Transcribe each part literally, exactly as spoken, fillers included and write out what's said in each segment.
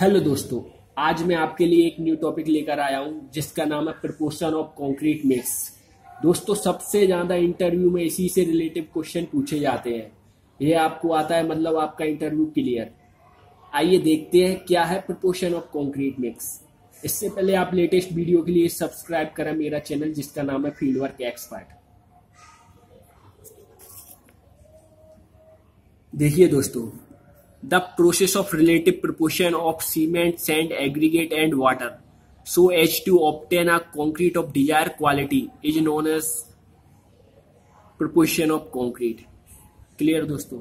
Hello दोस्तों, आज मैं आपके लिए एक न्यू टॉपिक लेकर आया हूं जिसका नाम है प्रोपोर्शन ऑफ कंक्रीट मिक्स। दोस्तों, सबसे ज्यादा इंटरव्यू में इसी से रिलेटेड क्वेश्चन पूछे जाते हैं। ये आपको आता है मतलब आपका इंटरव्यू क्लियर। आइए देखते हैं क्या है प्रोपोर्शन ऑफ कंक्रीट मिक्स। इससे पहले आप लेटेस्ट वीडियो के लिए सब्सक्राइब करें मेरा चैनल जिसका नाम है फील्ड वर्क एक्सपर्ट। देखिए दोस्तों, the process of relative proportion of cement, sand, aggregate and water so as to obtain a concrete of desire quality is known as proportion of concrete. Clear दोस्तों,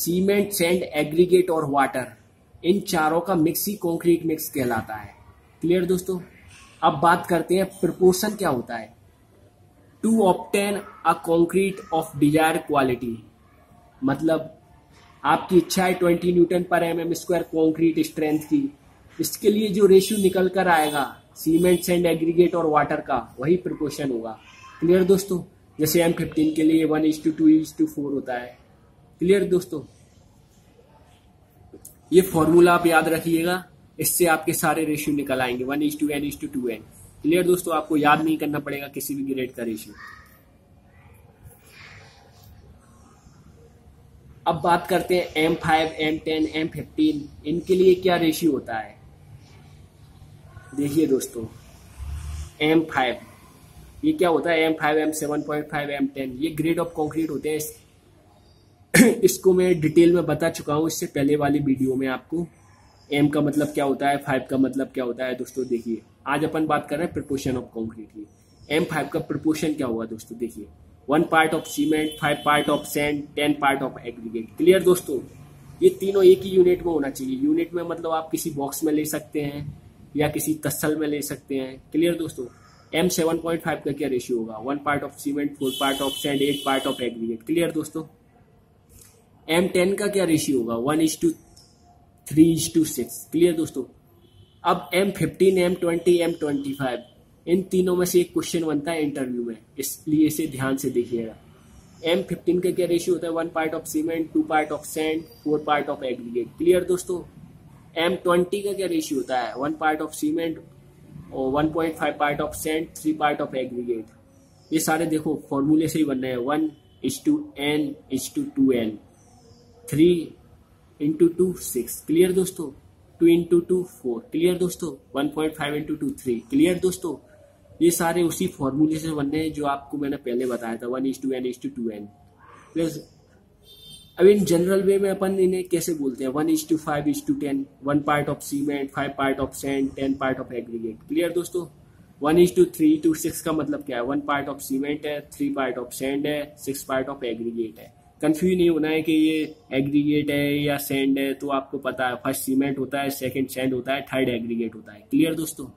cement, sand, aggregate और water इन चारों का mix ही concrete mix कहलाता है। Clear दोस्तों, अब बात करते हैं प्रोपोर्शन क्या होता है। To obtain a concrete of desire quality मतलब आपकी इच्छा है twenty newton per M M square concrete strength की। इसके लिए जो रेशियो निकल कर आएगा सीमेंट, सैंड, एग्रीगेट और वाटर का, वही प्रोपोर्शन होगा। क्लियर दोस्तों, जैसे एम फिफ्टीन के लिए one is to two is to four होता है। क्लियर दोस्तों, ये फॉर्मूला आप याद रखिएगा, इससे आपके सारे रेशियो निकल आएंगे one is to n is to two n. Clear दोस्तों, आपको याद नहीं करना पड़ेगा किसी भी ग्रेड का रेशियो। अब बात करते हैं M five, M ten, M fifteen, इनके लिए क्या रेशियो होता है। देखिए दोस्तों, एम फाइव ये क्या होता है, M five, M seven point five, M ten ये ग्रेड ऑफ कंक्रीट होते हैं। इसको मैं डिटेल में बता चुका हूँ इससे पहले वाली वीडियो में आपको। एम का मतलब क्या होता है, फाइव का मतलब क्या होता है दोस्तों। देखिए आज अपन बात कर रहे हैं प्रोपोर्शन ऑफ कंक्रीट की। एम फाइव का प्रोपोर्शन क्या हुआ दोस्तों, देखिए one part of cement, five part of sand, ten part of aggregate. Clear दोस्तों, ये तीनों एक ही यूनिट में होना चाहिए। यूनिट में मतलब आप किसी बॉक्स में ले सकते हैं या किसी तस्सल में ले सकते हैं। क्लियर दोस्तों, एम सेवन पॉइंट फाइव का क्या रेशियो होगा, one part of cement, four part of sand, eight part of aggregate. Clear दोस्तों, एम टेन का क्या रेशियो होगा, one is to three is to six. Clear दोस्तों, अब M fifteen, M twenty, M twenty five इन तीनों में से एक क्वेश्चन बनता है इंटरव्यू में, इसलिए इसे ध्यान से देखिएगा। एम फिफ्टीन का क्या रेशियो होता है, one part of cement, two part of sand, four part of aggregate. Clear दोस्तों, एम ट्वेंटी का क्या रेशियो होता है, वन पार्ट ऑफ सीमेंट और one point five part of sand, three part of aggregate. ये सारे देखो फॉर्मूले से ही बन रहे हैं, one is to n is to two n, three into two six. Clear दोस्तों, two into two four. Clear दोस्तों, one point five into two three. Clear दोस्तों, ये सारे उसी फॉर्मूले से बनने हैं जो आपको मैंने पहले बताया था, one is to n is to two n. Plus अब इन जनरल वे में अपन इन्हें कैसे बोलते हैं, one is to five is to ten, one part of cement, five part of sand, ten part of aggregate. Clear दोस्तों, one is to three to six का मतलब क्या है, वन पार्ट ऑफ सीमेंट है, थ्री पार्ट ऑफ सैंड है, six part of aggregate है। Confuse नहीं होना है कि ये एग्रीगेट है या सैंड है, तो आपको पता है फर्स्ट सीमेंट होता है, सेकंड सैंड होता है, थर्ड एग्रीगेट होता है। क्लियर दोस्तों,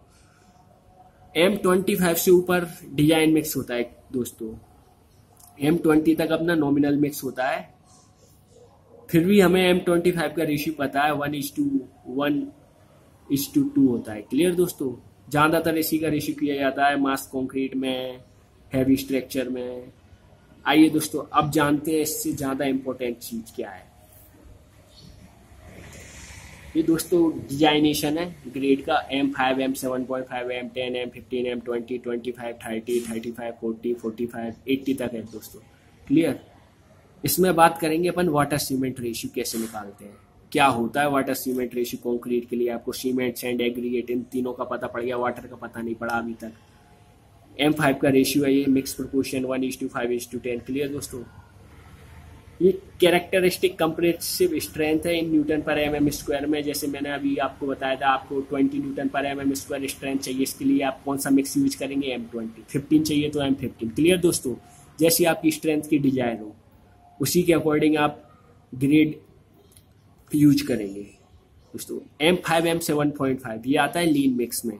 एम ट्वेंटी फाइव से ऊपर डिजाइन मिक्स होता है दोस्तों। एम ट्वेंटी तक अपना नॉमिनल मिक्स होता है, फिर भी हमें एम ट्वेंटी फाइव का रेशियो पता है, one is to one is to two होता है। क्लियर दोस्तों, ज्यादातर इसी का रेशियो किया जाता है मास कॉन्क्रीट में, हैवी स्ट्रक्चर में। आइए दोस्तों, अब जानते हैं इससे ज्यादा इम्पोर्टेंट चीज क्या है। ये दोस्तों डिजाइनेशन है ग्रेड का, M five, M seven point five, M ten, M fifteen, M twenty, twenty five, thirty, thirty five, forty, forty five, eighty तक है दोस्तों। क्लियर, इसमें बात करेंगे अपन वाटर सीमेंट रेशियो कैसे निकालते हैं, क्या होता है वाटर सीमेंट रेशियो कॉन्क्रीट के लिए। आपको सीमेंट, सैंड, एग्रीगेट इन तीनों का पता पड़ गया, वाटर का पता नहीं पड़ा अभी तक। एम फाइव का रेशियो है ये, mix proportion one is to five is to ten. Clear दोस्तों, ये कैरेक्टरिस्टिक कंप्रेसिव स्ट्रेंथ है in newton per M M square में। जैसे मैंने अभी आपको बताया था, आपको twenty newton per M M square strength चाहिए, इसके लिए आप कौन सा मिक्स यूज करेंगे, एम ट्वेंटी। फिफ्टीन चाहिए तो एम फिफ्टीन। क्लियर दोस्तों, जैसी आपकी स्ट्रेंथ की डिजायर हो उसी के अकॉर्डिंग आप ग्रेड यूज करेंगे दोस्तों। M five, M seven point five ये आता है लीन मिक्स में,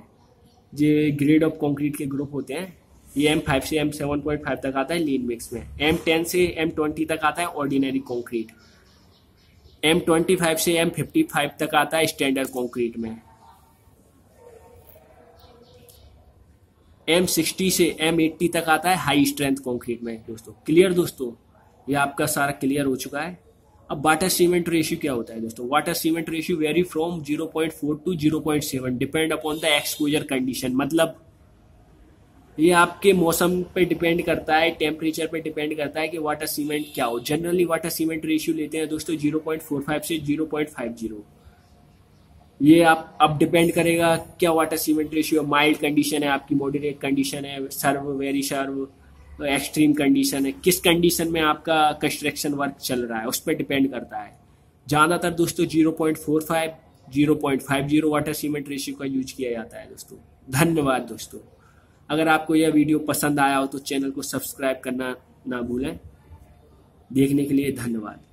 ये ग्रेड ऑफ कंक्रीट के ग्रुप होते हैं। ये एम फाइव से एम सेवन पॉइंट फाइव तक आता है लीन मिक्स में। एम टेन से एम ट्वेंटी तक आता है ordinary concrete. M twenty five से एम फिफ्टी फाइव तक आता है स्टैंडर्ड कंक्रीट में। एम सिक्सटी से एम एटी तक आता है हाई स्ट्रेंथ कंक्रीट में दोस्तों। क्लियर दोस्तों, ये आपका सारा क्लियर हो चुका है। अब वाटर सीमेंट रेशियो क्या होता है दोस्तों, water cement ratio vary from zero point four to zero point seven depend upon the exposure condition. मतलब ये आपके मौसम पे डिपेंड करता है, टेम्परेचर पे डिपेंड करता है कि वाटर सीमेंट क्या हो। जनरली वाटर सीमेंट रेशियो लेते हैं दोस्तों ज़ीरो पॉइंट फोर फाइव से ज़ीरो पॉइंट फिफ्टी। ये आप अब डिपेंड करेगा क्या water cement ratio, mild condition है आपकी, मॉडरेट कंडीशन है, severe very severe, extreme condition है, किस कंडीशन में आपका कंस्ट्रक्शन वर्क चल रहा है उस पर डिपेंड करता है। ज़्यादातर दोस्तों zero point four five zero point fifty water cement ratio का यूज किया जाता है दोस्तों। धन्यवाद दोस्तों, अगर आपको यह वीडियो पसंद आया हो तो चैनल को सब्सक्राइब करना ना भूलें। देखने के लिए धन्यवाद।